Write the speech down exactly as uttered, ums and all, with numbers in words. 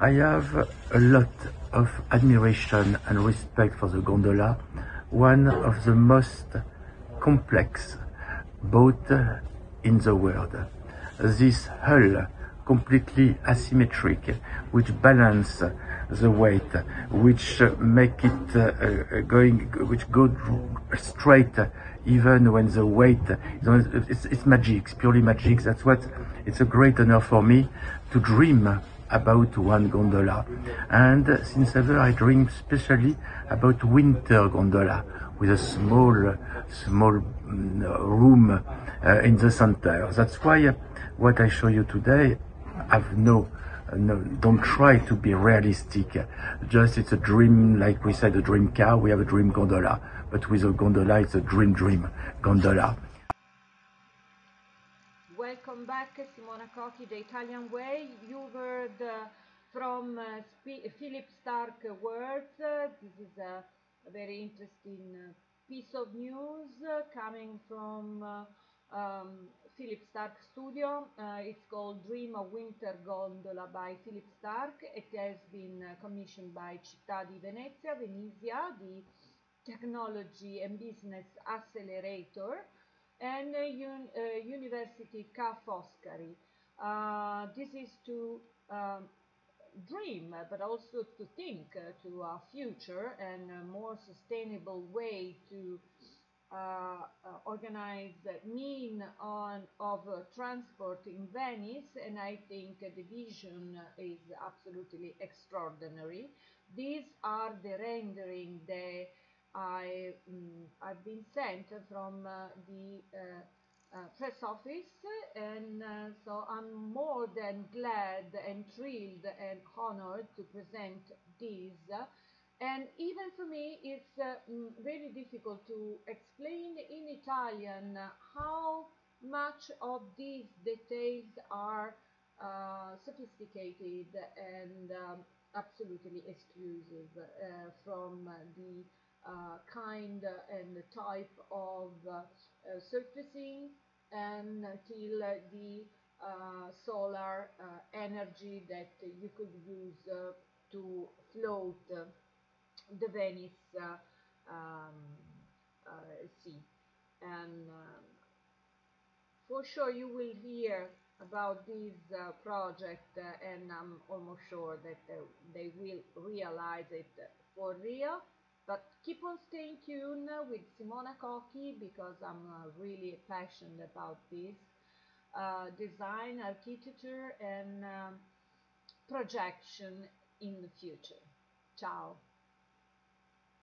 I have a lot of admiration and respect for the gondola, one of the most complex boats in the world. This hull, completely asymmetric, which balance the weight, which make it uh, going, which go straight even when the weight, it's, it's magic, it's purely magic. That's what, it's a great honor for me to dream about one gondola. And since ever I dream especially about winter gondola with a small, small room uh, in the center. That's why what I show you today, I've no, no, don't try to be realistic. Just it's a dream, like we said, a dream car, we have a dream gondola. But with a gondola, it's a dream, dream gondola. Welcome back, Simona Cocchi, The Italian Way. You heard uh, from uh, Philippe Starck words. Uh, this is a very interesting uh, piece of news uh, coming from uh, um, Philippe Starck studio. Uh, it's called Dream of Winter Gondola by Philippe Starck. It has been uh, commissioned by Città di Venezia, Venezia, the technology and business accelerator, and uh, un uh, University Ca' Foscari. Uh, this is to um, dream, but also to think uh, to our future and a more sustainable way to uh, uh, organize mean on of uh, transport in Venice, and I think uh, the vision is absolutely extraordinary. These are the rendering that I, um, I've been sent from uh, the uh, Uh, press office, and uh, so I'm more than glad and thrilled and honored to present these, and even for me it's uh, very difficult to explain in Italian how much of these details are uh, sophisticated and um, absolutely exclusive uh, from the uh, kind and type of uh, Uh, surfacing and till uh, the uh, solar uh, energy that uh, you could use uh, to float uh, the Venice uh, um, uh, sea. And uh, for sure you will hear about this uh, project, uh, and I'm almost sure that uh, they will realize it for real. But keep on staying tuned with Simona Cocchi, because I'm uh, really passionate about this uh, design, architecture and um, projection in the future. Ciao!